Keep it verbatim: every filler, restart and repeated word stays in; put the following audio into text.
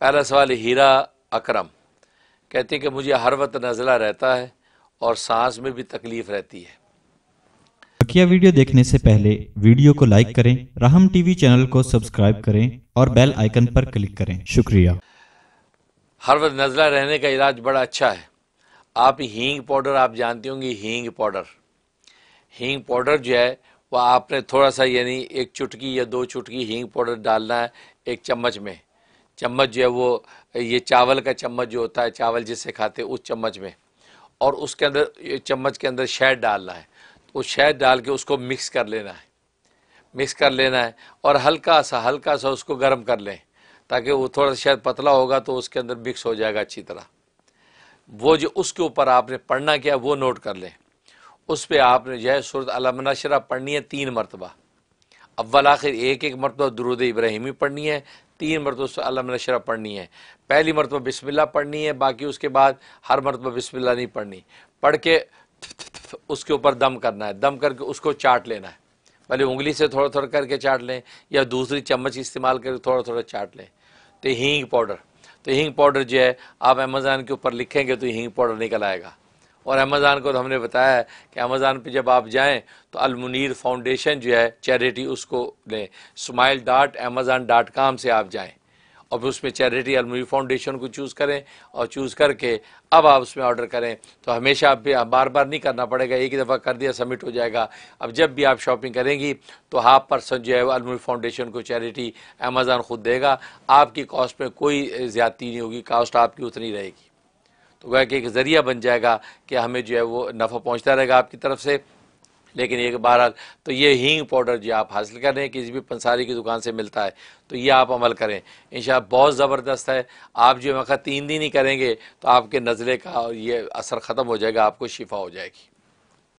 पहला सवाल हीरा अकरम कहती है कि मुझे हर वक्त नज़ला रहता है और सांस में भी तकलीफ रहती है। बकिया वीडियो देखने से पहले वीडियो को लाइक करें, राम टीवी चैनल को सब्सक्राइब करें और बेल आइकन पर क्लिक करें। शुक्रिया। हर वक्त नज़ला रहने का इलाज बड़ा अच्छा है। आप हींग पाउडर, आप जानती होंगी हींग पाउडर, हींग पाउडर जो है वह आपने थोड़ा सा यानी एक चुटकी या दो चुटकी हींग पाउडर डालना है एक चम्मच में। चम्मच जो है वो ये चावल का चम्मच जो होता है, चावल जिससे खाते उस चम्मच में, और उसके अंदर चम्मच के अंदर शहद डालना है। तो शहद डाल के उसको मिक्स कर लेना है, मिक्स कर लेना है और हल्का सा हल्का सा उसको गर्म कर लें ताकि वो थोड़ा सा शहद पतला होगा तो उसके अंदर मिक्स हो जाएगा अच्छी तरह। वो जो उसके ऊपर आपने पढ़ना क्या वो नोट कर लें। उस पर आपने जो है सूरह अलमुनाशरा पढ़नी है तीन मरतबा, अव्वल आखिर एक एक मरतबा दुरूद इब्राहिमी पढ़नी है, तीन मरतबा अल-नश्रा पढ़नी है। पहली मरतबा बिस्मिल्लाह पढ़नी है, बाकी उसके बाद हर मरतबा बिस्मिल्लाह नहीं पढ़नी। पढ़ के उसके ऊपर दम करना है, दम करके उसको चाट लेना है, भले उंगली से थोड़ा थोड़ा करके चाट लें या दूसरी चम्मच इस्तेमाल करके थोड़ा थोड़ा चाट लें। तो हींग पाउडर, तो हींग पाउडर जो है आप अमेज़ान के ऊपर लिखेंगे तो हींग पाउडर निकल आएगा। और अमेज़ान को तो हमने बताया है कि अमेज़ान पे जब आप जाएं तो अल-मुनीर फाउंडेशन जो है चैरिटी उसको लें, smile dot Amazon dot com से आप जाएं और उसमें चैरिटी अल-मुनीर फाउंडेशन को चूज़ करें और चूज़ करके अब आप उसमें ऑर्डर करें। तो हमेशा आप बार बार नहीं करना पड़ेगा, एक ही दफ़ा कर दिया सबमिट हो जाएगा। अब जब भी आप शॉपिंग करेंगी तो हाफ परसेंट जो है अल-मुनीर फाउंडेशन को चैरिटी अमेज़ान ख़ुद देगा, आपकी कॉस्ट में कोई ज़्यादती नहीं होगी, कॉस्ट आपकी उतनी रहेगी। तो वह कि एक ज़रिया बन जाएगा कि हमें जो है वो नफ़ा पहुंचता रहेगा आपकी तरफ से। लेकिन एक बहरहाल तो ये हींग पाउडर जो आप हासिल कर रहे हैं किसी भी पंसारी की दुकान से मिलता है, तो ये आप अमल करें इंशाअल्लाह, बहुत ज़बरदस्त है। आप जो है तीन दिन ही करेंगे तो आपके नज़ले का और ये असर ख़त्म हो जाएगा, आपको शिफा हो जाएगी।